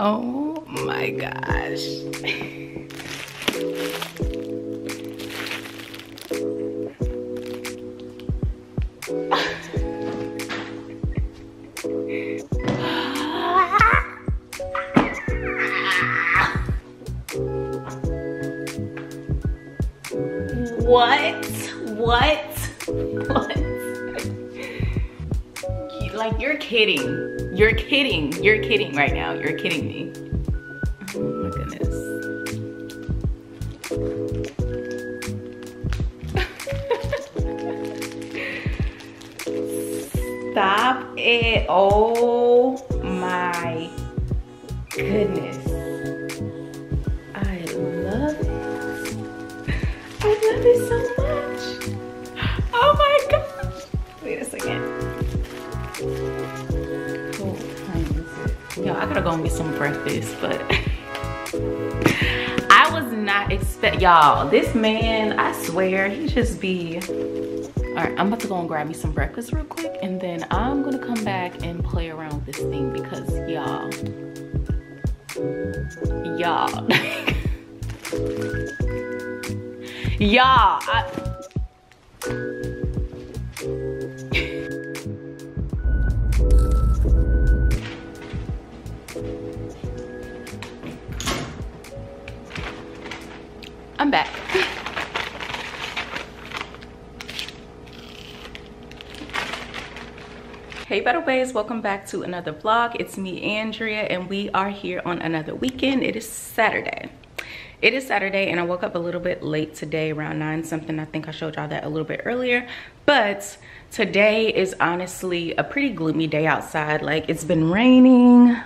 Oh my gosh. What? Like, you're kidding. You're kidding. You're kidding right now. You're kidding me. Oh my goodness. Stop it. Oh my goodness. I love it. I love it so much. Oh my gosh. Wait a second. Yo, I gotta go and get some breakfast, but I was not expect, y'all, this man, I swear, he just be, all right, I'm about to go and grab me some breakfast real quick, and then I'm gonna come back and play around with this thing because I'm back. Hey Battle Bays, welcome back to another vlog. It's me, Andrea, and we are here on another weekend. It is Saturday. It is Saturday, and I woke up a little bit late today, around 9 something. I think I showed y'all that a little bit earlier. But today is honestly a pretty gloomy day outside. Like, it's been raining.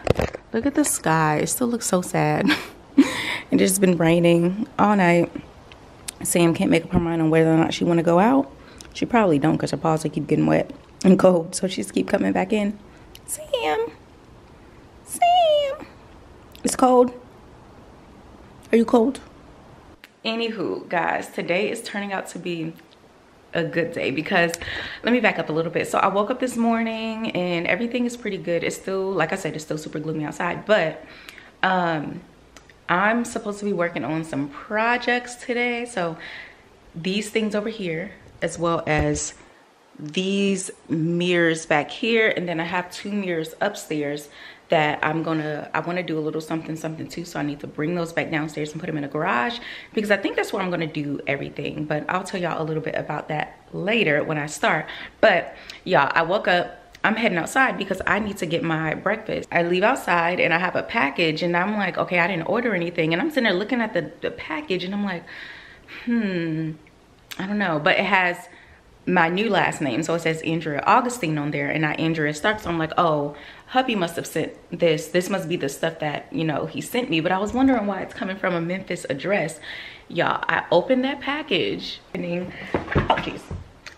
Look at the sky. It still looks so sad. It just been raining all night. Sam can't make up her mind on whether or not she want to go out. She probably don't because her paws will keep getting wet and cold. So she just keep coming back in. Sam. Sam. It's cold. Are you cold? Anywho, guys, today is turning out to be a good day because let me back up a little bit. So I woke up this morning and everything is pretty good. It's still, like I said, it's still super gloomy outside. But, I'm supposed to be working on some projects today. So these things over here, as well as these mirrors back here. And then I have two mirrors upstairs that I want to do a little something too. So I need to bring those back downstairs and put them in a garage because I think that's where I'm going to do everything. But I'll tell y'all a little bit about that later when I start. But y'all, I woke up. I'm heading outside because I need to get my breakfast. I leave outside and I have a package and I'm like, okay, I didn't order anything. And I'm sitting there looking at the package and I'm like, I don't know. But it has my new last name. So it says Andrea Augustine on there and not Andrea Stark. So I'm like, oh, hubby must have sent this. This must be the stuff that, you know, he sent me. But I was wondering why it's coming from a Memphis address. Y'all, I opened that package. Oh, geez.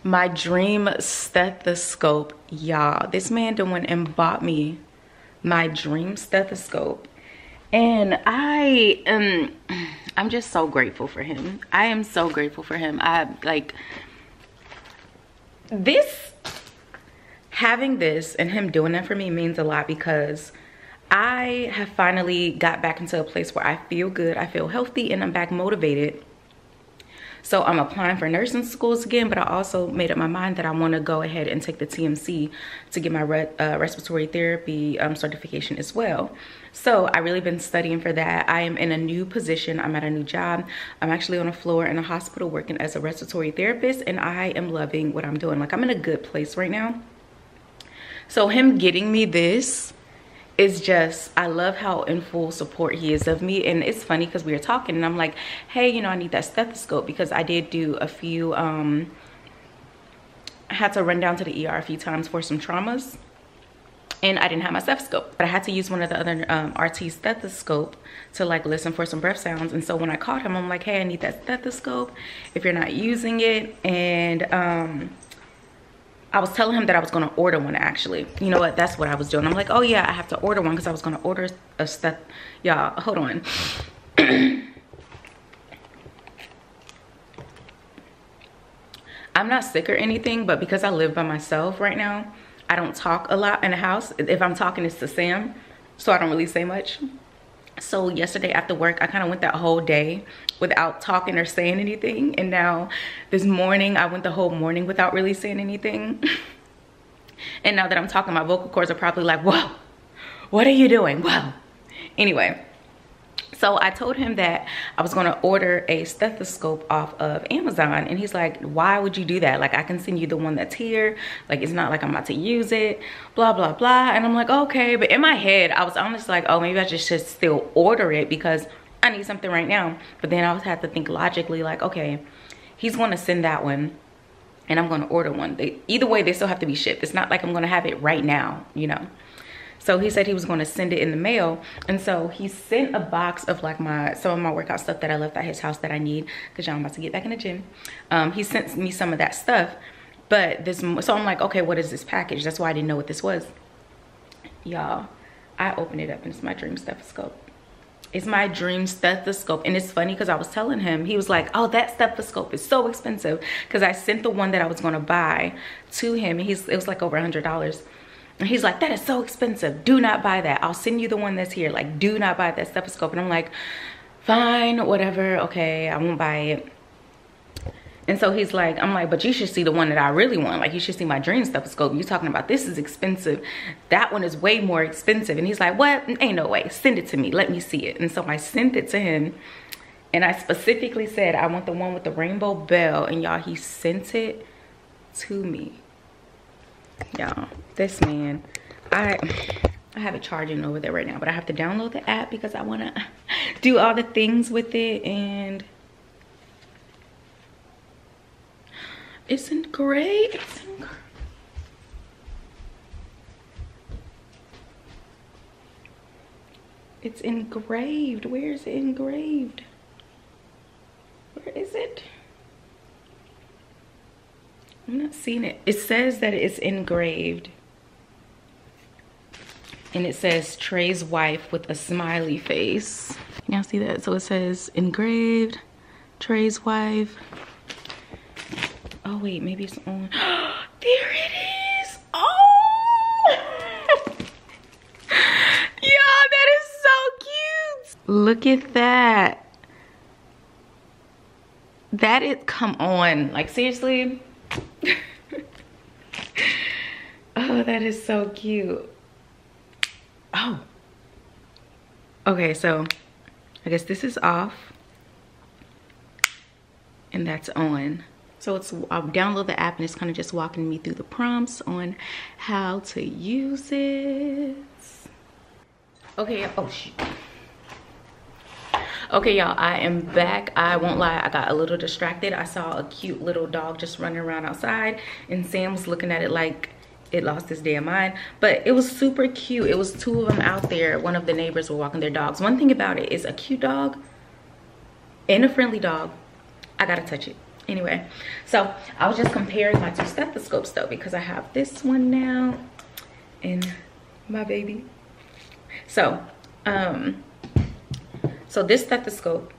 My dream stethoscope, y'all. This man went and bought me my dream stethoscope. And I'm just so grateful for him. I am so grateful for him. Having this and him doing that for me means a lot because I have finally got back into a place where I feel good, I feel healthy, and I'm back motivated. So I'm applying for nursing schools again, but I also made up my mind that I want to go ahead and take the TMC to get my respiratory therapy certification as well. So I really been studying for that. I am in a new position. I'm at a new job. I'm actually on a floor in a hospital working as a respiratory therapist, and I am loving what I'm doing. Like, I'm in a good place right now. So him getting me this it's just, I love how in full support he is of me. And it's funny because we were talking and I'm like, hey, you know, I need that stethoscope, because I did do a few, I had to run down to the ER a few times for some traumas, and I didn't have my stethoscope, but I had to use one of the other RT stethoscope to like listen for some breath sounds. And so when I called him, I'm like, hey, I need that stethoscope if you're not using it. And I was telling him that I was going to order one, actually. You know what? That's what I was doing. I'm like, oh yeah, I have to order one, because I was going to order a steth. Y'all, hold on. I'm not sick or anything, but because I live by myself right now, I don't talk a lot in the house. If I'm talking, it's to Sam, so I don't really say much. So yesterday after work, I kind of went that whole day without talking or saying anything. And now this morning, I went the whole morning without really saying anything. And now that I'm talking, my vocal cords are probably like, whoa, what are you doing? Whoa. Anyway, so I told him that I was going to order a stethoscope off of Amazon. And he's like, why would you do that? Like, I can send you the one that's here. Like, it's not like I'm about to use it, blah, blah, blah. And I'm like, okay. But in my head, I was honestly like, oh, maybe I just should still order it because I need something right now. But then I was had to think logically, like, okay, he's going to send that one and I'm going to order one. Either way, they still have to be shipped. It's not like I'm going to have it right now, you know. So he said he was going to send it in the mail. And so he sent a box of like some of my workout stuff that I left at his house that I need, because y'all, I'm about to get back in the gym. He sent me some of that stuff. But so I'm like, okay, what is this package? That's why I didn't know what this was. Y'all, I opened it up and it's my dream stethoscope. It's my dream stethoscope. And it's funny because I was telling him, he was like, oh, that stethoscope is so expensive, because I sent the one that I was going to buy to him. And it was like over $100. And he's like, that is so expensive. Do not buy that. I'll send you the one that's here. Like, do not buy that stethoscope. And I'm like, fine, whatever. Okay, I won't buy it. And so he's like, I'm like, but you should see the one that I really want. Like, you should see my dream stethoscope. You're talking about this is expensive. That one is way more expensive. And he's like, what? Ain't no way. Send it to me. Let me see it. And so I sent it to him. And I specifically said, I want the one with the rainbow bell. And y'all, he sent it to me. Y'all, this man, I have it charging over there right now, but I have to download the app because I want to do all the things with it. And isn't great. It's engraved. Where is it engraved? Where is it? I'm not seeing it. It says that it's engraved. And it says Trey's wife with a smiley face. Can y'all see that? So it says engraved, Trey's wife. Oh wait, maybe it's on. There it is. Oh! Y'all, that is so cute. Look at that. That is, come on. Like, seriously? Oh, that is so cute. Oh, okay, so I guess this is off and that's on. So I'll download the app and it's kind of just walking me through the prompts on how to use it. Okay. Oh shoot. Okay, y'all, I am back. I won't lie, I got a little distracted. I saw a cute little dog just running around outside, and Sam was looking at it like it lost his damn mind. But it was super cute. It was two of them out there. One of the neighbors were walking their dogs. One thing about it is a cute dog and a friendly dog, I gotta touch it. Anyway, so I was just comparing my two stethoscopes though, because I have this one now and my baby. So, so this stethoscope,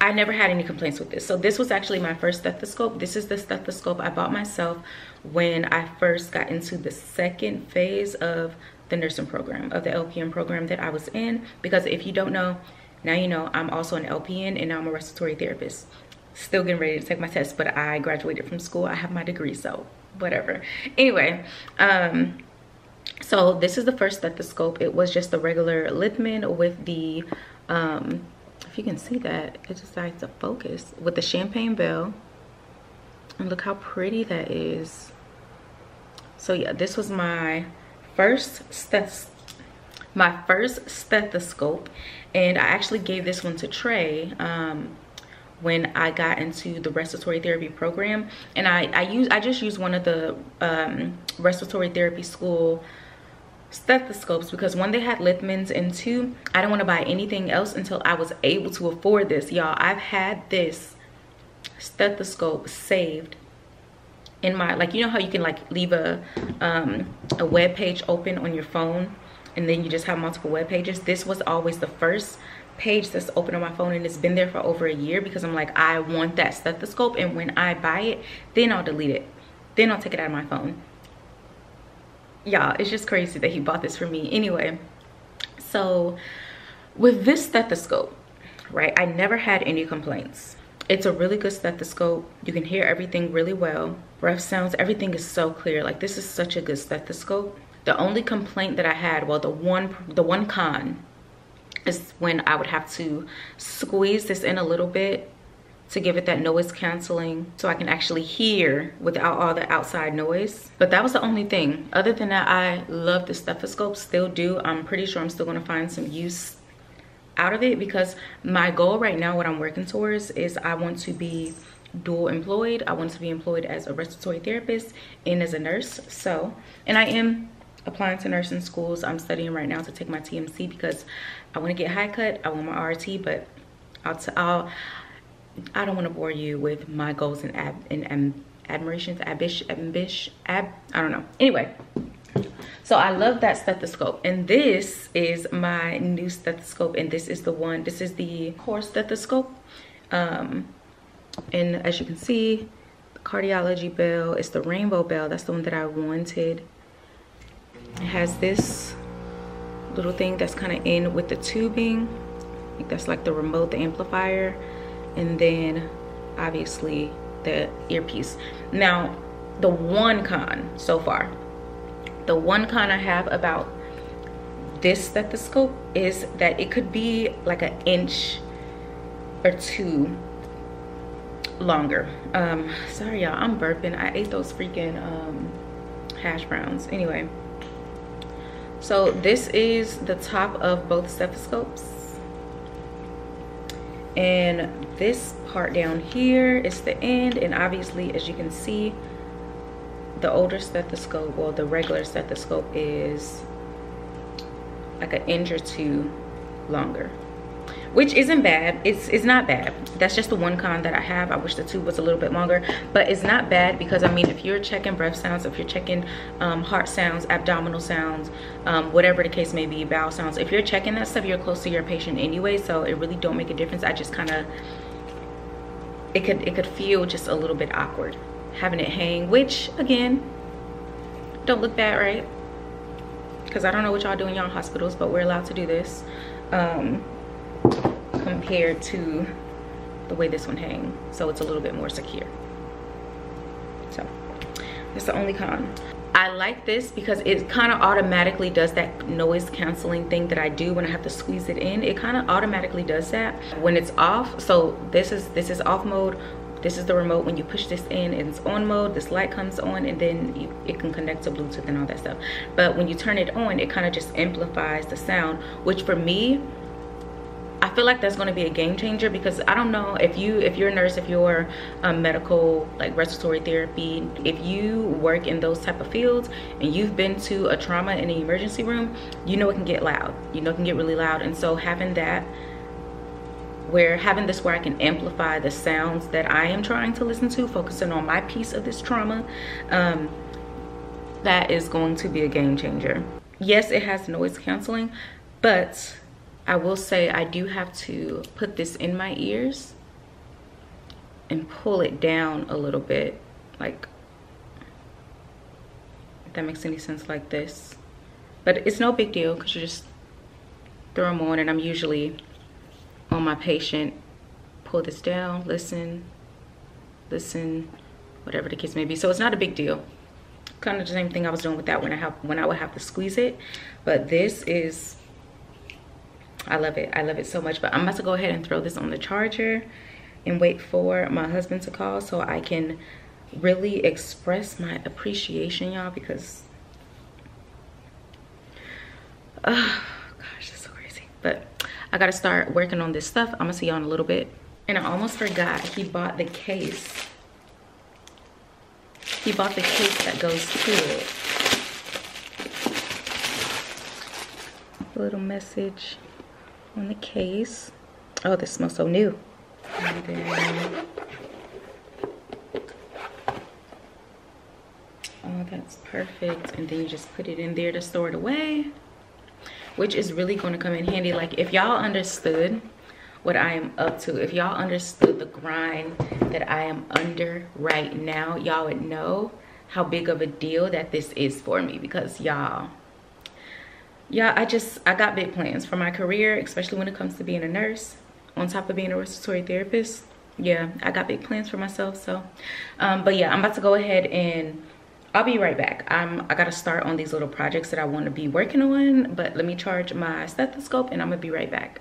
I never had any complaints with this. So this was actually my first stethoscope. This is the stethoscope I bought myself when I first got into the second phase of the nursing program, of the LPN program that I was in. Because if you don't know, now you know, I'm also an LPN and now I'm a respiratory therapist. Still getting ready to take my test, but I graduated from school. I have my degree, so whatever. Anyway, so this is the first stethoscope. It was just the regular Littmann with the, if you can see that, it decides to focus, with the champagne bell. And look how pretty that is. So yeah, this was my my first stethoscope, and I actually gave this one to Trey when I got into the respiratory therapy program. And I just used one of the respiratory therapy school stethoscopes, because one, they had Littmann's, and two, I didn't want to buy anything else until I was able to afford this. Y'all, I've had this stethoscope saved in my, like, you know how you can like leave a web page open on your phone and then you just have multiple web pages? This was always the first page that's open on my phone, and it's been there for over a year, because I'm like, I want that stethoscope, and when I buy it, then I'll delete it, then I'll take it out of my phone. Y'all, it's just crazy that he bought this for me. Anyway, so with this stethoscope, right, I never had any complaints. It's a really good stethoscope. You can hear everything really well, breath sounds, everything is so clear. Like, this is such a good stethoscope. The only complaint that I had, well, the one con is when I would have to squeeze this in a little bit to give it that noise canceling so I can actually hear without all the outside noise. But that was the only thing. Other than that, I love the stethoscope, still do. I'm pretty sure I'm still gonna find some use out of it, because my goal right now, what I'm working towards, is I want to be dual employed. I want to be employed as a respiratory therapist and as a nurse. So, and I am applying to nursing schools. I'm studying right now to take my TMC because I want to get high cut. I want my RT, but I don't want to bore you with my goals and admirations, I don't know. Anyway, so I love that stethoscope, and this is my new stethoscope, and this is the one, this is the Kors stethoscope. And as you can see, the cardiology bell, it's the rainbow bell. That's the one that I wanted. It has this little thing that's kind of in with the tubing. I think that's like the remote, the amplifier, and then obviously the earpiece. Now, the one con so far, the one con I have about this stethoscope is that it could be like an inch or two longer. Sorry y'all, I'm burping. I ate those freaking hash browns. Anyway, so this is the top of both stethoscopes, and this part down here is the end. And obviously, as you can see, the older stethoscope, well, the regular stethoscope, is like an inch or two longer, which isn't bad. It's not bad. That's just the one con that I have. I wish the tube was a little bit longer, but it's not bad, because I mean, if you're checking breath sounds, if you're checking heart sounds, abdominal sounds, whatever the case may be, bowel sounds, if you're checking that stuff, you're close to your patient anyway, so it really don't make a difference. I just kind of, it could feel just a little bit awkward having it hang, which again, don't look bad, right? Because I don't know what y'all do in y'all hospitals, but we're allowed to do this. Compared to the way this one hangs, so it's a little bit more secure. So that's the only con. I like this because it kind of automatically does that noise canceling thing that I do when I have to squeeze it in. It kind of automatically does that when it's off. So this is off mode, this is the remote. When you push this in, it's on mode, this light comes on, and then it can connect to Bluetooth and all that stuff. But when you turn it on, it kind of just amplifies the sound, which for me, I feel like that's going to be a game changer, because I don't know if you're a nurse, if you're medical, like respiratory therapy, if you work in those type of fields and you've been to a trauma in an emergency room, you know it can get loud, you know it can get really loud. And so having that, having this where I can amplify the sounds that I am trying to listen to, focusing on my piece of this trauma, that is going to be a game changer. Yes, it has noise canceling, but I will say I do have to put this in my ears and pull it down a little bit, like, if that makes any sense, like this. But it's no big deal, because you just throw them on, and I'm usually on my patient, pull this down, listen, whatever the case may be. So it's not a big deal. Kind of the same thing I was doing with that when I would have to squeeze it. But this is, I love it so much. But I'm about to go ahead and throw this on the charger and wait for my husband to call so I can really express my appreciation, y'all, because Oh gosh, that's so crazy. But I gotta start working on this stuff. I'm gonna see y'all in a little bit. And I almost forgot, he bought the case. He bought the case that goes to it. A little message on the case. Oh, this smells so new. And then, oh, that's perfect. And then you just put it in there to store it away, which is really going to come in handy. Like, if y'all understood what I am up to, if y'all understood the grind that I am under right now, y'all would know how big of a deal that this is for me. Because y'all, I got big plans for my career, especially when it comes to being a nurse on top of being a respiratory therapist. Yeah, I got big plans for myself. So but yeah, I'm about to go ahead and I'll be right back. I gotta start on these little projects that I want to be working on, but let me charge my stethoscope and I'm gonna be right back.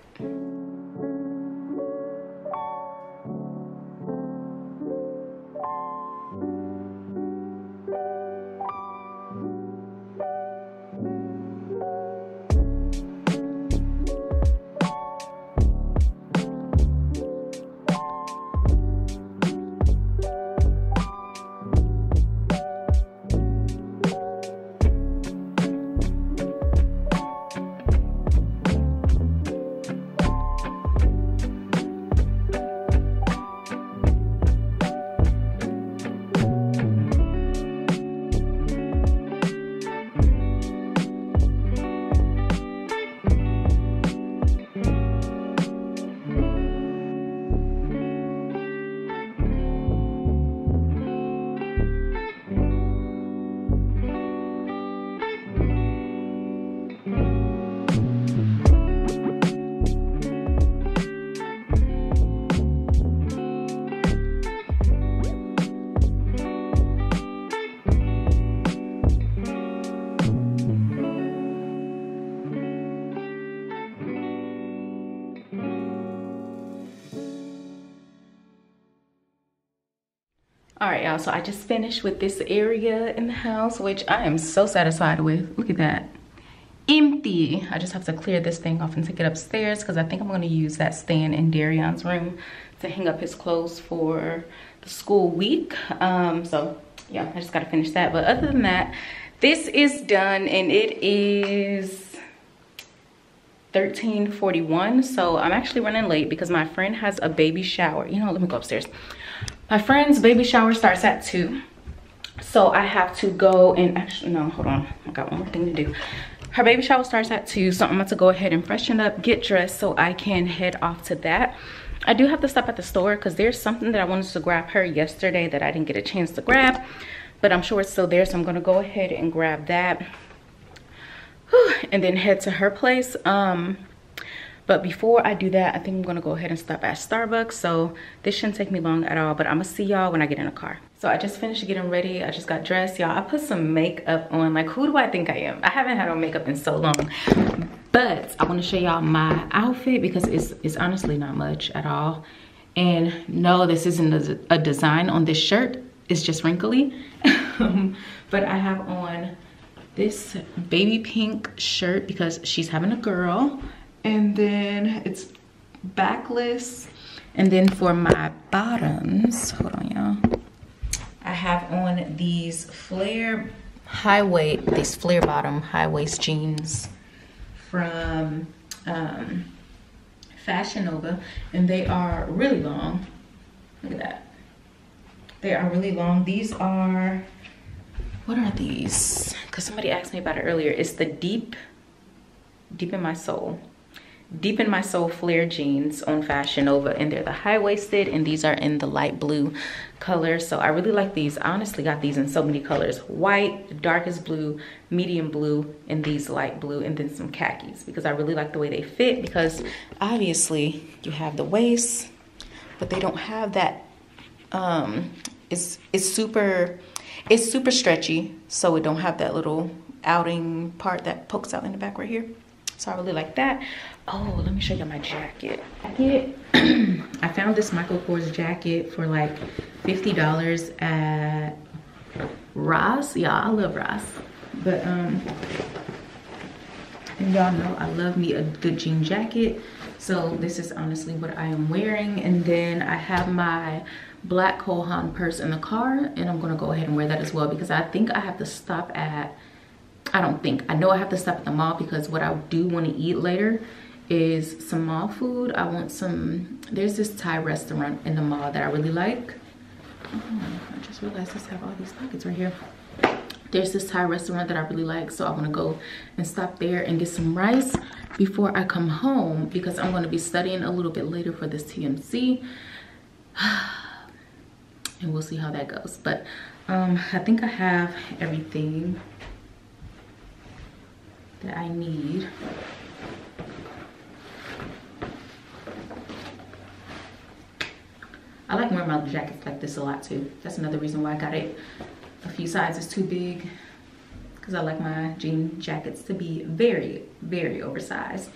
All right, y'all, so I just finished with this area in the house, which I am so satisfied with. Look at that, empty. I just have to clear this thing off and take it upstairs because I think I'm going to use that stand in Darion's room to hang up his clothes for the school week. So yeah, I just got to finish that. But other than that, this is done and it is 13:41. So I'm actually running late because my friend has a baby shower. You know, let me go upstairs. My friend's baby shower starts at 2. So I have to go and actually, no, hold on. I got one more thing to do. Her baby shower starts at 2. So I'm about to go ahead and freshen up, get dressed so I can head off to that. I do have to stop at the store because there's something that I wanted to grab her yesterday that I didn't get a chance to grab. But I'm sure it's still there. So I'm going to go ahead and grab that. Whew, and then head to her place. But before I do that, I think I'm gonna go ahead and stop at Starbucks. So this shouldn't take me long at all, but I'm gonna see y'all when I get in the car. So I just finished getting ready. I just got dressed, y'all. I put some makeup on. Like, who do I think I am? I haven't had on makeup in so long. But I wanna show y'all my outfit because it's honestly not much at all. And no, this isn't a design on this shirt. It's just wrinkly. But I have on this baby pink shirt because she's having a girl. And then it's backless. And then for my bottoms, hold on, y'all. I have on these flare high waist, these flare bottom high waist jeans from Fashion Nova. And they are really long. Look at that. They are really long. These are, what are these? Because somebody asked me about it earlier. It's the deep in my soul. Deep in my soul flare jeans on Fashion Nova, and they're the high-waisted, and these are in the light blue color. So I really like these. I honestly got these in so many colors: white, darkest blue, medium blue, and these light blue, and then some khakis, because I really like the way they fit. Because obviously you have the waist, but they don't have that it's super stretchy, so it don't have that little outing part that pokes out in the back right here. So I really like that. Oh, let me show you my jacket. I found this Michael Kors jacket for like $50 at Ross. Yeah, I love Ross. But And y'all know I love me a good jean jacket. So this is honestly what I am wearing. And then I have my black Cole Haan purse in the car, and I'm gonna go ahead and wear that as well, because I think I have to stop at, I know I have to stop at the mall, because what I do want to eat later is some mall food. I want some, there's this Thai restaurant in the mall that I really like. Oh, I just realized I have all these pockets right here. There's this Thai restaurant that I really like, so I want to go and stop there and get some rice before I come home, because I'm going to be studying a little bit later for this TMC. And we'll see how that goes. But I think I have everything that I need. I like wearing my jackets like this a lot too. That's another reason why I got it a few sizes too big, because I like my jean jackets to be very, very oversized.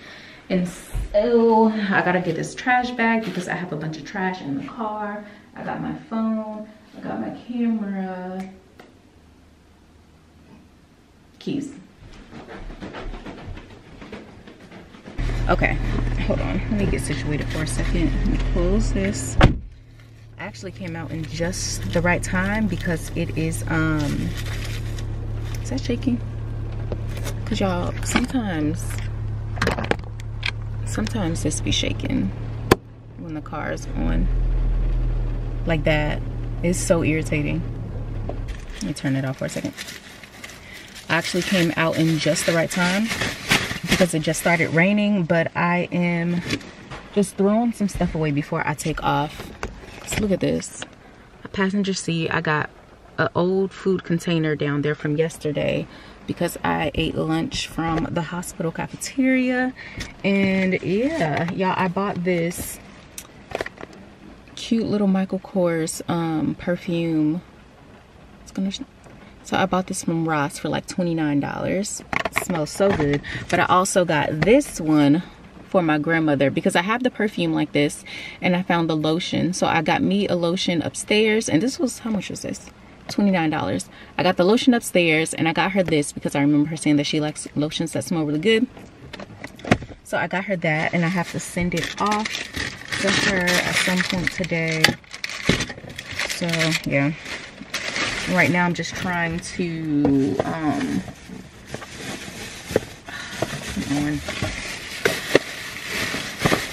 And so I gotta get this trash bag, because I have a bunch of trash in the car. I got my phone, I got my camera, keys. Okay, hold on, let me get situated for a second. Let me close this. I actually came out in just the right time, because it is that shaking? Because y'all, sometimes this be shaking when the car is on like that. It's so irritating. Let me turn it off for a second. I actually came out in just the right time, because it just started raining, but I am just throwing some stuff away before I take off. So look at this, a passenger seat. I got an old food container down there from yesterday, because I ate lunch from the hospital cafeteria. And yeah, y'all, I bought this cute little Michael Kors perfume. So I bought this from Ross for like $29. It smells so good. But I also got this one for my grandmother, because I have the perfume like this, and I found the lotion. So I got me a lotion upstairs, and this was, how much was this? $29. I got the lotion upstairs, and I got her this, because I remember her saying that she likes lotions that smell really good. So I got her that, and I have to send it off to her at some point today. So yeah, right now I'm just trying to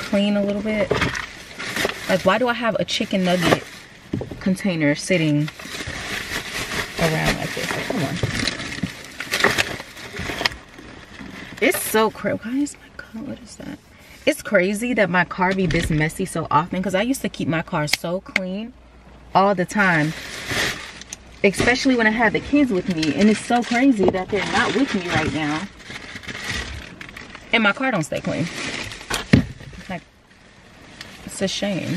clean a little bit. Like, why do I have a chicken nugget container sitting around like this? Like, come on. It's so crazy. Why is my car, what is that? It's crazy that my car be this messy so often, because I used to keep my car so clean all the time, especially when I had the kids with me. And it's so crazy that they're not with me right now, and my car don't stay clean. Like, it's a shame.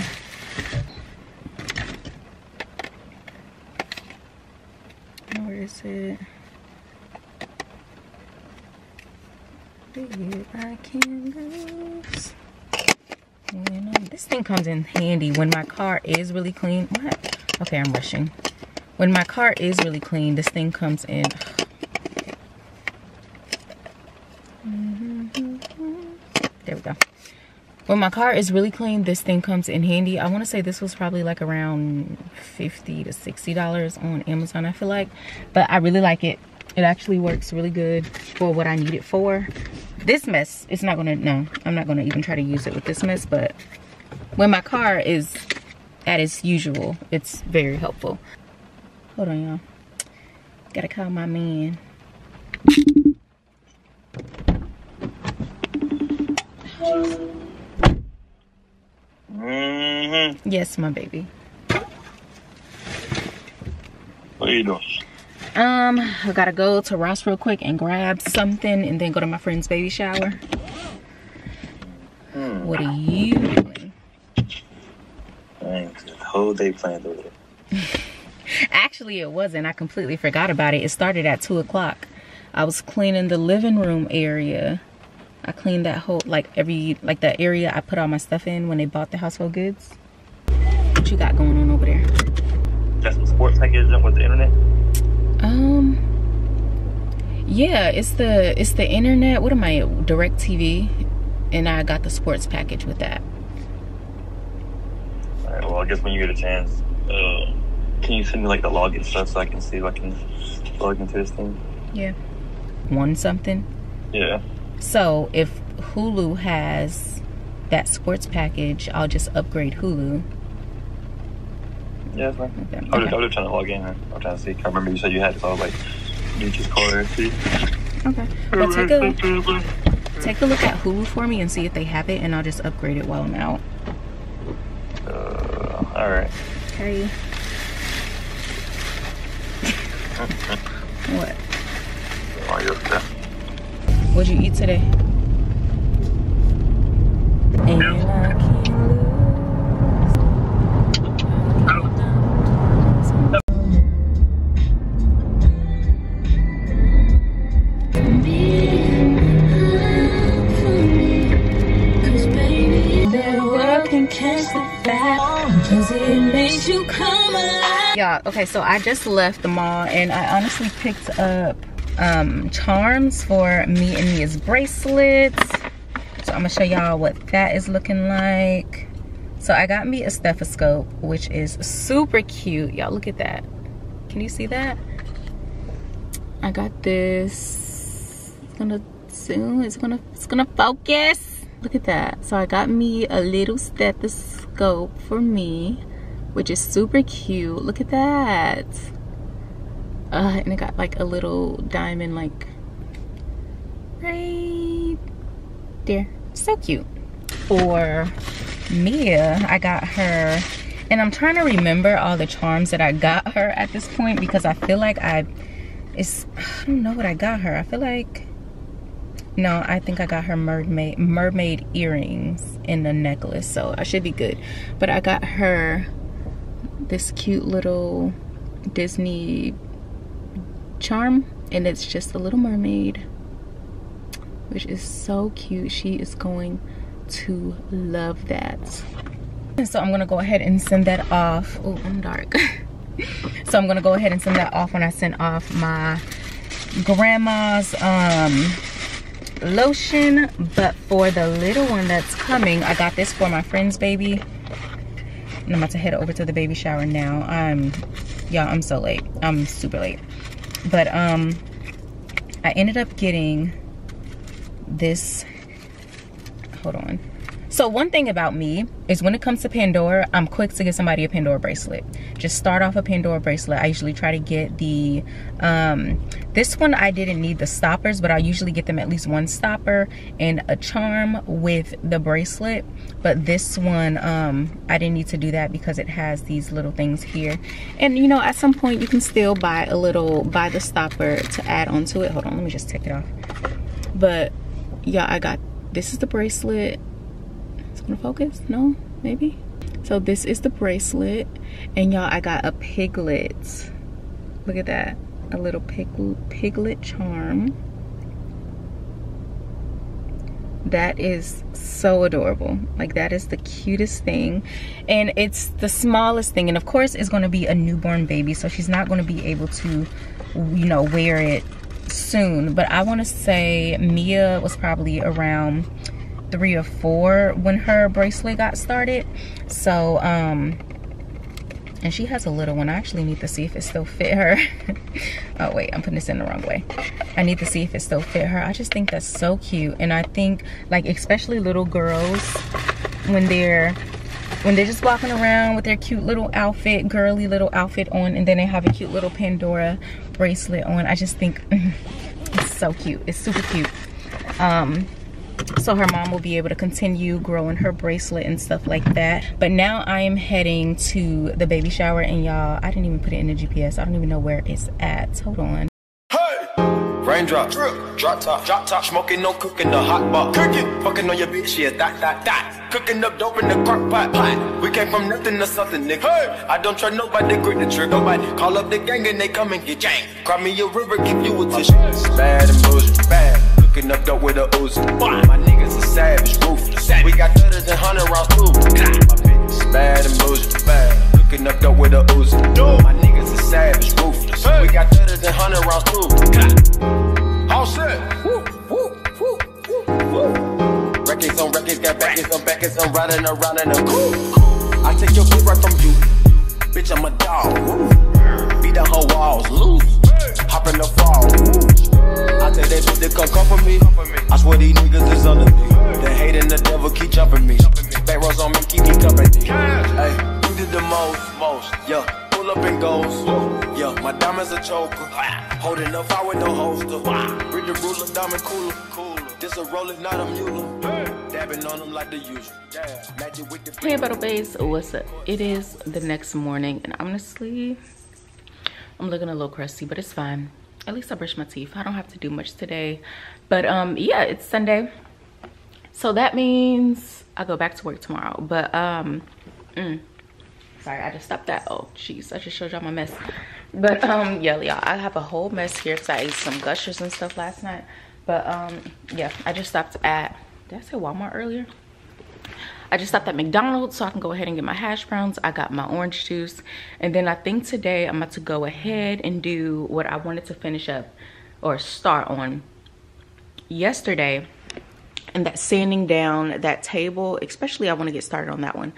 Where is it? Here I can go. This thing comes in handy when my car is really clean. What? Okay, I'm rushing. When my car is really clean, this thing comes in. There we go. When my car is really clean, this thing comes in handy. I want to say this was probably like around $50 to $60 on Amazon, I feel like. But I really like it. It actually works really good for what I need it for. This mess, it's not going to, no, I'm not going to even try to use it with this mess. But when my car is at its usual, it's very helpful. Hold on, y'all. Gotta call my man. Yes, my baby. What are you doing? I gotta go to Ross real quick and grab something, and then go to my friend's baby shower. What are you doing? Thanks. The whole day playing over there. Actually, it wasn't. I completely forgot about it. It started at 2 o'clock. I was cleaning the living room area. I cleaned that whole, like that area I put all my stuff in when they bought the household goods. What you got going on over there? That's some sports I get done with the internet. Yeah, it's the internet. What am I? DirecTV, and I got the sports package with that. All right. Well, I guess when you get a chance, can you send me like the login stuff so I can see if I can log into this thing? Yeah. One something. Yeah. So if Hulu has that sports package, I'll just upgrade Hulu. Yeah, that's right. Okay. I was trying to log in. I'm trying to see. I remember you said you had it, so I was like, you just call her and see. Okay. Well, take a look at Hulu for me and see if they have it, and I'll just upgrade it while I'm out. All right. Hey. What? Oh, you're okay. What'd you eat today? Y'all, okay, so I just left the mall and I honestly picked up charms for me and Mia's bracelets. So I'm gonna show y'all what that is looking like. So I got me a stethoscope, which is super cute. Y'all, look at that. Can you see that? I got this. It's gonna zoom. It's gonna focus. Look at that. So I got me a little stethoscope for me, which is super cute. Look at that. And it got like a little diamond like right there. So cute. For Mia, I got her, and I'm trying to remember all the charms that I got her at this point because I feel like I don't know what I got her. I feel like, no, I think I got her mermaid earrings and the necklace, so I should be good. But I got her this cute little Disney charm, and it's just a little mermaid, which is so cute. She is going to love that. And so I'm gonna go ahead and send that off. Oh, I'm dark. So I'm gonna go ahead and send that off when I send off my grandma's lotion. But for the little one that's coming, I got this for my friend's baby, and I'm about to head over to the baby shower now. Y'all, I'm so late. I'm super late. But I ended up getting this. Hold on. So one thing about me is when it comes to Pandora, I'm quick to get somebody a Pandora bracelet. Just start off a Pandora bracelet. I usually try to get the this one I didn't need the stoppers, but I usually get them at least one stopper and a charm with the bracelet. But this one, I didn't need to do that because it has these little things here. And you know, at some point you can still buy the stopper to add onto it. Hold on, let me just take it off. But yeah, I got, this is the bracelet. Focus? No? Maybe? So this is the bracelet, and y'all, I got a piglet. Look at that. A little piglet charm. That is so adorable. Like, that is the cutest thing, and it's the smallest thing, and of course it's going to be a newborn baby, so she's not going to be able to, you know, wear it soon. But I want to say Mia was probably around 3 or 4 when her bracelet got started. So and she has a little one. I actually need to see if it still fit her. Oh wait, I'm putting this in the wrong way. I need to see if it still fit her. I just think that's so cute. And I think, like, especially little girls, when they're just walking around with their cute little outfit, girly little outfit on, and then they have a cute little Pandora bracelet on, I just think it's so cute. It's super cute. So her mom will be able to continue growing her bracelet and stuff like that. But now I am heading to the baby shower, and y'all, I didn't even put it in the GPS. I don't even know where it's at. Hold on. Hey! Raindrops, drop top, smoking, no cooking, the hot pot, cooking, fucking on your bitch, yeah, that, that, that, cooking up dope in the crock pot, pot. We came from nothing to something, nigga. Hey! I don't trust nobody, grip the trick, nobody. Call up the gang and they come and get jang. Cry me a river, give you a tissue. Bad emotion, bad. Cooking up dope with a Uzi. My niggas are savage, ruthless. We got thudders and 100 rounds too. My bitch bad and bullshit, bad. Cooking up dope with a Uzi. My niggas are savage, ruthless. We got thudders and 100 rounds too. All set. Woo, woo, woo, woo, woo. Records on records, got backers on backers. I'm riding around in a coupe. I take your boot right from you. Bitch, I'm a dog. Woo. Beat down her walls, loose. Hop in the fall. Woo. I tell that bitch to come for me. I swear these niggas is under me. The hate and the devil keep jumping me. Back rows on me, keep me covered. Hey, you did the most, yeah. Pull up and goes, yeah, my diamond's a choker. Holding up, I with no holster. Read the ruler, diamond cooler. This a roller, not a mule. Dabbing on them like the usual. Magic with the hey, Battle Bays, what's up? It is the next morning, and honestly, I'm looking a little crusty, but it's fine. At least I brushed my teeth. I don't have to do much today. But yeah, it's Sunday. So that means I go back to work tomorrow. But sorry, I just stopped that. Oh jeez, I just showed y'all my mess. But yeah, y'all, I have a whole mess here because I ate some Gushers and stuff last night. But yeah, I just stopped at, did I say Walmart earlier? I just stopped at McDonald's so I can go ahead and get my hash browns. I got my orange juice, and then I think today I'm about to go ahead and do what I wanted to finish up or start on yesterday, and that's sanding down that table. Especially I want to get started on that one.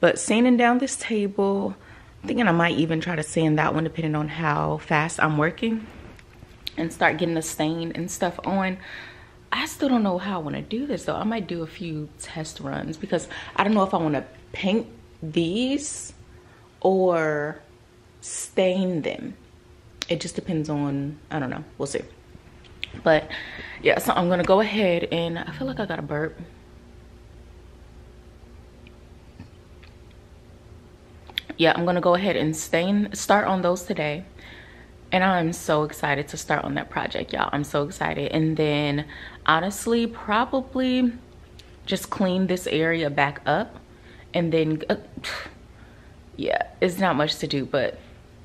But sanding down this table, I'm thinking I might even try to sand that one depending on how fast I'm working and start getting the stain and stuff on. I still don't know how I want to do this though. I might do a few test runs because I don't know if I want to paint these or stain them. It just depends on, I don't know, we'll see. But yeah, so I'm going to go ahead and I feel like I got a burp. Yeah, I'm gonna go ahead and start on those today, and I'm so excited to start on that project, y'all. I'm so excited. And then honestly probably just clean this area back up, and then yeah, it's not much to do but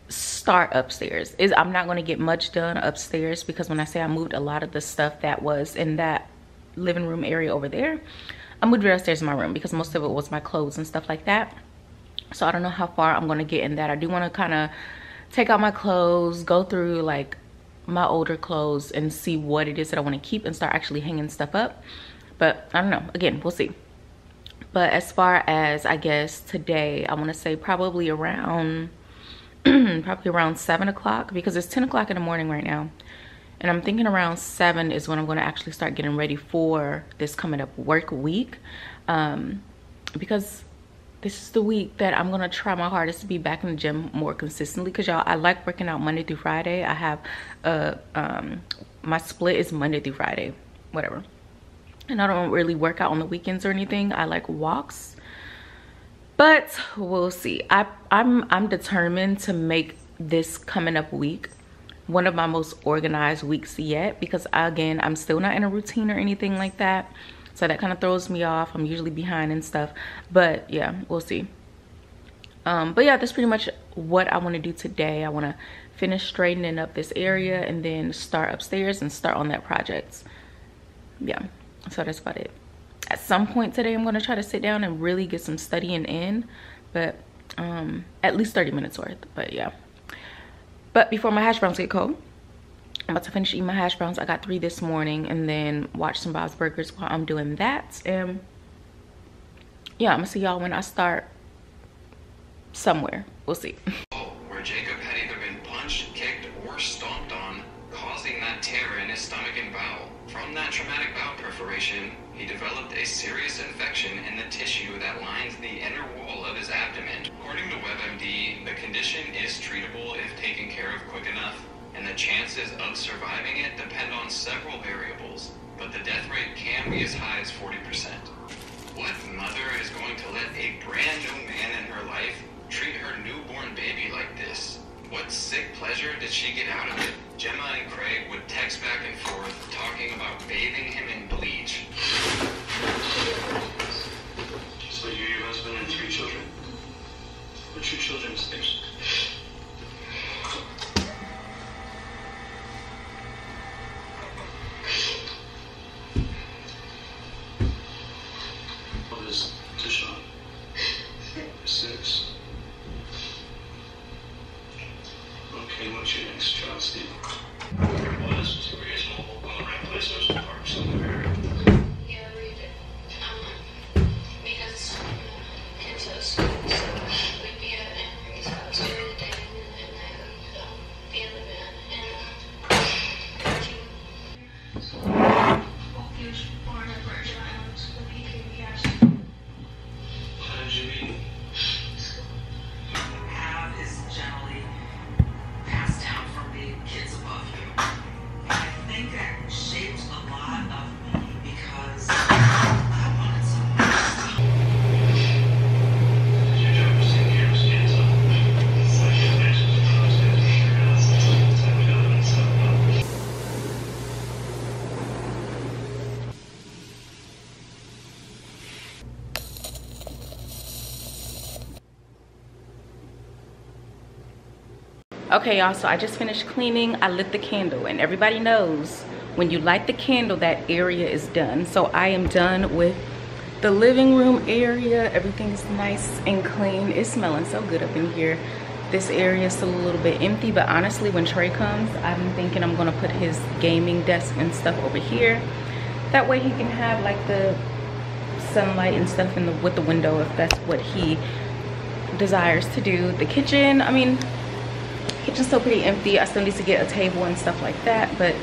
start upstairs. I'm not going to get much done upstairs because when I say I moved a lot of the stuff that was in that living room area over there, I moved it upstairs in my room because most of it was my clothes and stuff like that. So I don't know how far I'm going to get in that. I do want to kind of take out my clothes, go through like my older clothes and see what it is that I want to keep and start actually hanging stuff up. But I don't know. Again, we'll see. But as far as I guess today, I want to say probably around around 7 o'clock because it's 10 o'clock in the morning right now. And I'm thinking around 7 is when I'm going to actually start getting ready for this coming up work week. Because this is the week that I'm gonna try my hardest to be back in the gym more consistently because y'all, I like working out Monday through Friday. I have my split is Monday through Friday, whatever. And I don't really work out on the weekends or anything. I like walks, but we'll see. I'm determined to make this coming up week one of my most organized weeks yet because again, I'm still not in a routine or anything like that. So that kind of throws me off. I'm usually behind and stuff. But yeah, we'll see. But yeah, that's pretty much what I want to do today. I want to finish straightening up this area and then start upstairs and start on that project. Yeah, so that's about it. At some point today, I'm going to try to sit down and really get some studying in. But at least 30 minutes worth. But yeah. But before my hash browns get cold, I'm about to finish eating my hash browns. I got 3 this morning and then watch some Bob's Burgers while I'm doing that. And yeah, I'm gonna see y'all when I start somewhere. We'll see. Where Jacob had either been punched, kicked, or stomped on, causing that tear in his stomach and bowel. From that traumatic bowel perforation, he developed a serious infection in the tissue that lines the inner wall of his abdomen. According to WebMD, the condition is treatable if taken care of quick enough, and the chances of surviving it depend on several variables, but the death rate can be as high as 40%. What mother is going to let a brand new man in her life treat her newborn baby like this? What sick pleasure did she get out of it? Gemma and Craig would text back and forth talking about bathing him in bleach. So you're your husband and 3 children? The 2 children stink. Okay, what's your next child, Steve? Well, this is a reasonable woman. research park somewhere. Yeah, we did. Because kids are at school, so we'd be at Henry's house during the day and then I would be in the van and well, he was born at Virgin Islands when he came here. How did you meet? School. How is generally passed down from the kids above you. I think that shaped a lot of me because I wanted something. Did you ever see Cam's hands up? Like the connections across the street, it's like we don't know something. Okay, y'all, so I just finished cleaning. I lit the candle, and everybody knows when you light the candle, that area is done. So I am done with the living room area. Everything's nice and clean. It's smelling so good up in here. This area is still a little bit empty, but honestly, when Trey comes, I'm thinking I'm gonna put his gaming desk and stuff over here. That way he can have like the sunlight and stuff in the, with the window, if that's what he desires to do. The kitchen, I mean, kitchen's still pretty empty. I still need to get a table and stuff like that, but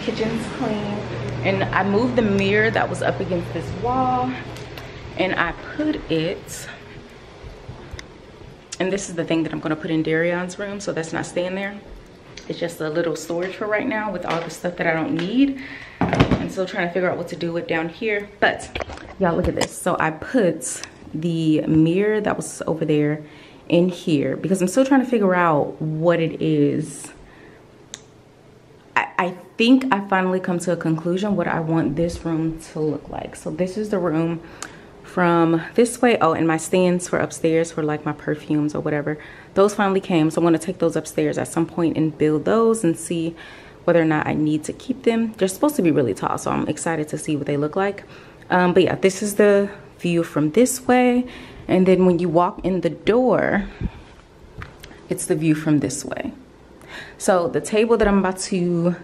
kitchen's clean. And I moved the mirror that was up against this wall and I put it, and this is the thing that I'm going to put in Darion's room, so that's not staying there. It's just a little storage for right now with all the stuff that I don't need. I'm still trying to figure out what to do with down here, but y'all look at this. So I put the mirror that was over there in here because I'm still trying to figure out what it is. I think I finally come to a conclusion what I want this room to look like. So this is the room from this way. Oh, and my stands for upstairs for like my perfumes or whatever. Those finally came, so I'm going to take those upstairs at some point and build those and see whether or not I need to keep them. They're supposed to be really tall, so I'm excited to see what they look like. But yeah, this is the view from this way. And then when you walk in the door, it's the view from this way. So the table that I'm about to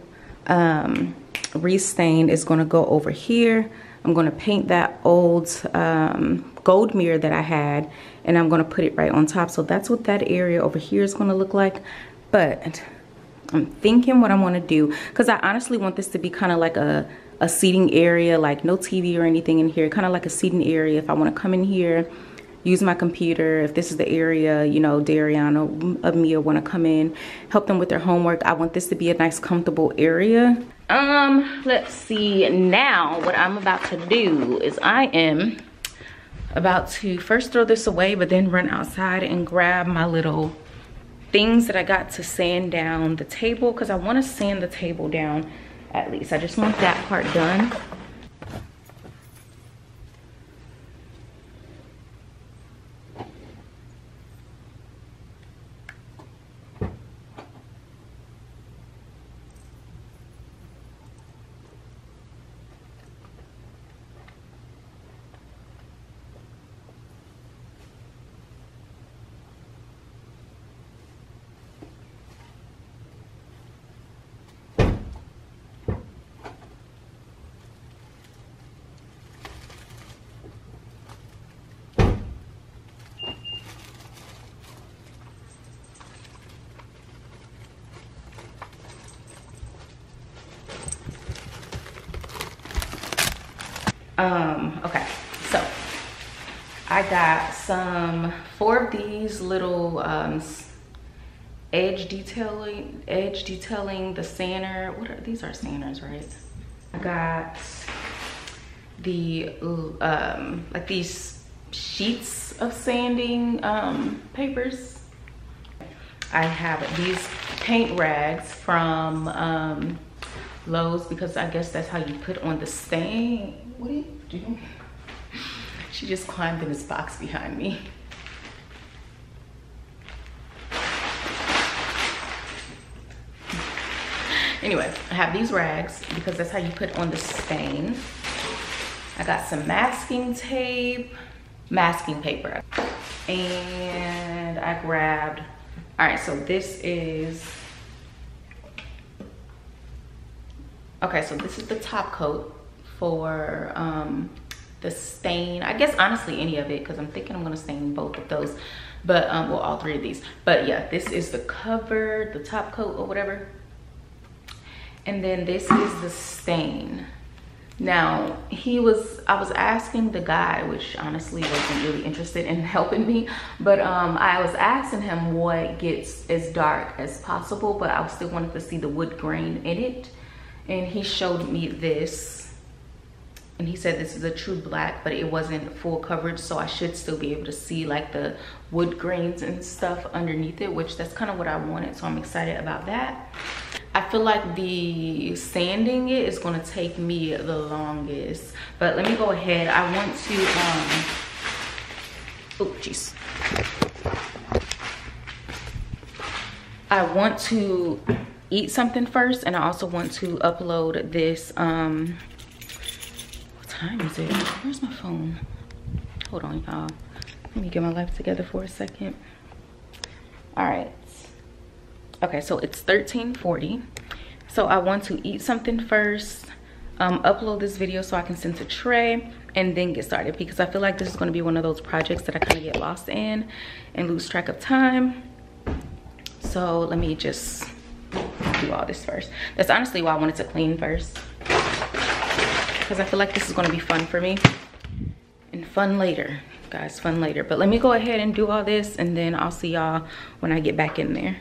restain is going to go over here. I'm going to paint that old gold mirror that I had, and I'm going to put it right on top. So that's what that area over here is going to look like. But I'm thinking what I want to do, because I honestly want this to be kind of like a seating area, like no TV or anything in here, kind of like a seating area. If I want to come in here, use my computer, if this is the area, you know, Dariyon or Amia want to come in, help them with their homework. I want this to be a nice, comfortable area. Let's see. Now what I'm about to do is I am about to first throw this away, but then run outside and grab my little things that I got to sand down the table, because I want to sand the table down at least. I just want that part done. Okay, so I got some 4 of these little edge detailing, the sander. What are these? Are sanders, right? I got the like these sheets of sanding papers. I have these paint rags from Lowe's, because I guess that's how you put on the stain. What are you doing? She just climbed in this box behind me. Anyways, I have these rags because that's how you put on the stain. I got some masking tape, masking paper, and I grabbed, all right, so this is Okay, so this is the top coat for the stain. I guess honestly any of it, because I'm thinking I'm gonna stain both of those, but well, all three of these. But yeah, this is the cover, the top coat or whatever, and then this is the stain. Now I was asking the guy, which honestly wasn't really interested in helping me, but I was asking him what gets as dark as possible, but I still wanted to see the wood grain in it. And he showed me this, and he said this is a true black, but it wasn't full coverage, so I should still be able to see like the wood grains and stuff underneath it, which that's kind of what I wanted, so I'm excited about that. I feel like the sanding it is gonna take me the longest, but let me go ahead. I want to, oh jeez. I want to eat something first, and I also want to upload this, what time is it? Where's my phone? Hold on, y'all. Let me get my life together for a second. All right. Okay, so it's 13:40, so I want to eat something first, upload this video so I can send to Trey, and then get started, because I feel like this is going to be one of those projects that I kind of get lost in and lose track of time. So let me just do all this first. That's honestly why I wanted to clean first, because I feel like this is going to be fun for me, and fun later, guys, fun later. But let me go ahead and do all this, and then I'll see y'all when I get back in there.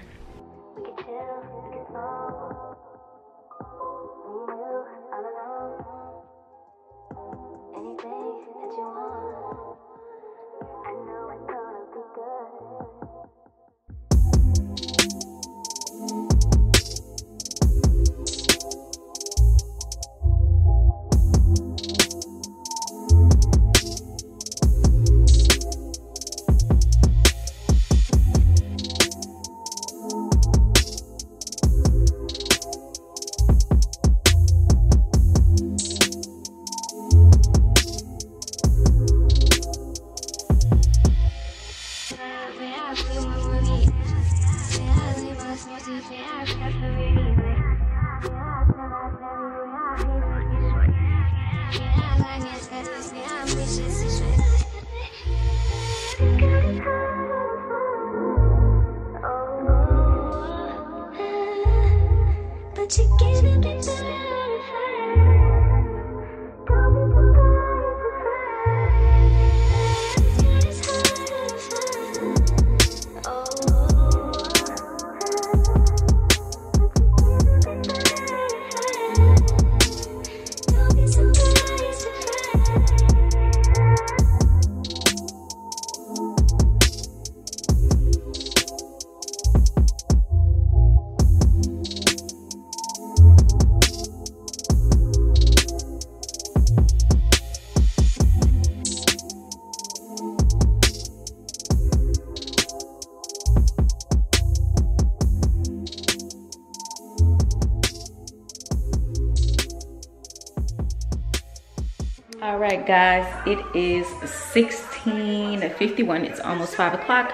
All right, guys, it is 16:51. It's almost 5 o'clock,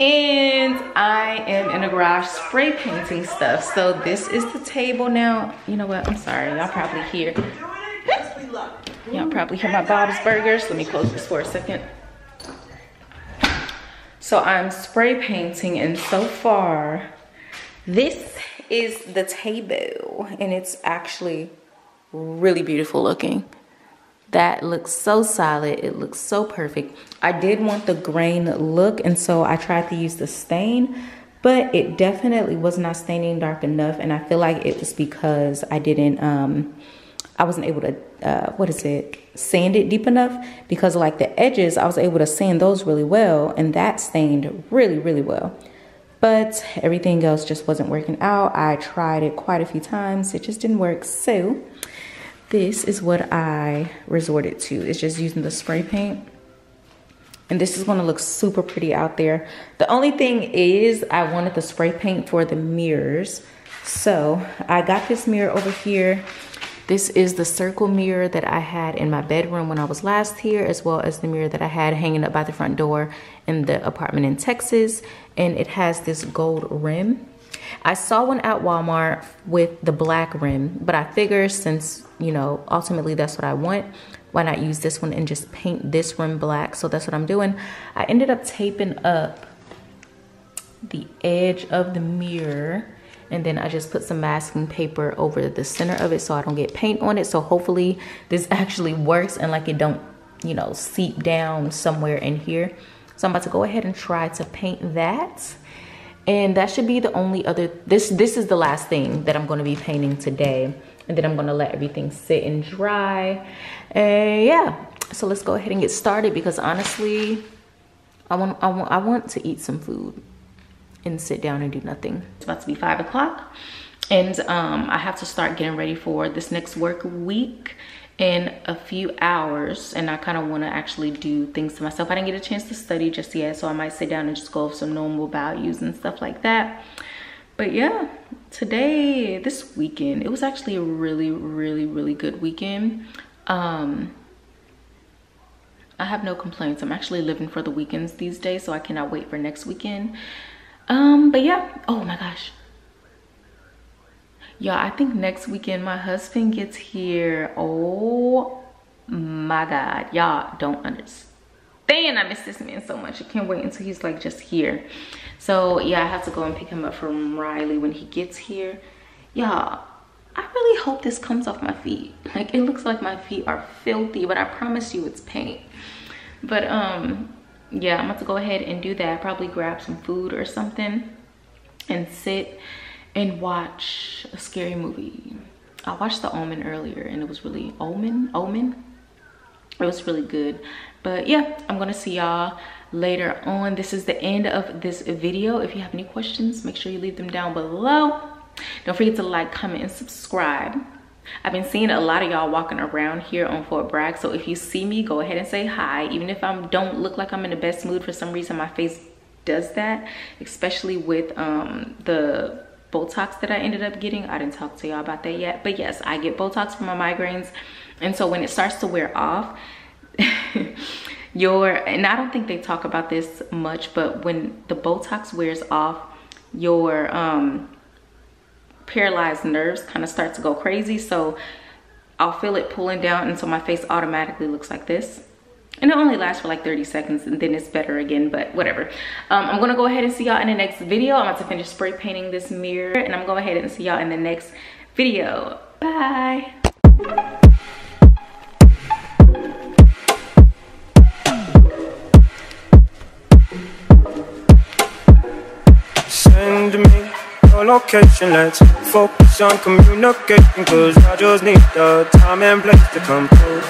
and I am in a garage spray painting stuff. So this is the table now. You know what? I'm sorry. Y'all probably hear. Y'all probably hear my Bob's Burgers. Let me close this for a second. So I'm spray painting, and so far, this is the table, and it's actually really beautiful looking. That looks so solid, it looks so perfect. I did want the grain look, and so I tried to use the stain, but it definitely was not staining dark enough, and I feel like it was because I didn't, I wasn't able to, sand it deep enough, because like the edges, I was able to sand those really well, and that stained really, really well. But everything else just wasn't working out. I tried it quite a few times, it just didn't work, so this is what I resorted to. It's just using the spray paint. And this is gonna look super pretty out there. The only thing is I wanted the spray paint for the mirrors. So I got this mirror over here. This is the circle mirror that I had in my bedroom when I was last here, as well as the mirror that I had hanging up by the front door in the apartment in Texas. And it has this gold rim. I saw one at Walmart with the black rim, but I figure since, you know, ultimately that's what I want, why not use this one and just paint this rim black? So that's what I'm doing. I ended up taping up the edge of the mirror, and then I just put some masking paper over the center of it so I don't get paint on it. So hopefully this actually works and like it don't, you know, seep down somewhere in here. So I'm about to go ahead and try to paint that. And that should be the only other, this is the last thing that I'm going to be painting today. And then I'm going to let everything sit and dry. And yeah, so let's go ahead and get started, because honestly, I want to eat some food and sit down and do nothing. It's about to be 5 o'clock, and I have to start getting ready for this next work week in a few hours, and I kind of want to actually do things to myself. I didn't get a chance to study just yet, so I might sit down and just go over some normal values and stuff like that. But yeah, today, this weekend, it was actually a really good weekend. I have no complaints. I'm actually living for the weekends these days, so I cannot wait for next weekend. But yeah, oh my gosh, y'all, I think next weekend my husband gets here. Oh my god, y'all don't understand. I miss this man so much. I can't wait until he's like just here. So yeah, I have to go and pick him up from Riley when he gets here. Y'all, I really hope this comes off my feet. Like, it looks like my feet are filthy, but I promise you it's paint. But yeah, I'm about to go ahead and do that. Probably grab some food or something and sit and watch a scary movie. I watched The Omen earlier, and it was really it was really good. But yeah, I'm gonna see y'all later on. This is the end of this video. If you have any questions, make sure you leave them down below. Don't forget to like, comment, and subscribe. I've been seeing a lot of y'all walking around here on Fort Bragg, so if you see me, go ahead and say hi. Even if I don't look like I'm in the best mood, for some reason my face does that, especially with the Botox that I ended up getting. I didn't talk to y'all about that yet, but yes, I get Botox for my migraines, and so when it starts to wear off, and I don't think they talk about this much, but when the Botox wears off, your paralyzed nerves kind of start to go crazy. So I'll feel it pulling down, and so my face automatically looks like this, and it only lasts for like 30 seconds and then it's better again, but whatever. I'm gonna go ahead and see y'all in the next video. I'm about to finish spray painting this mirror, and I'm gonna go ahead and see y'all in the next video. Bye. Location, let's focus on communication, cause I just need the time and place to compose.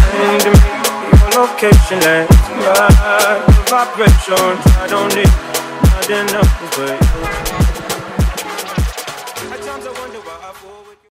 Send me your location, let's ride the vibrations. I don't need nothing else but you.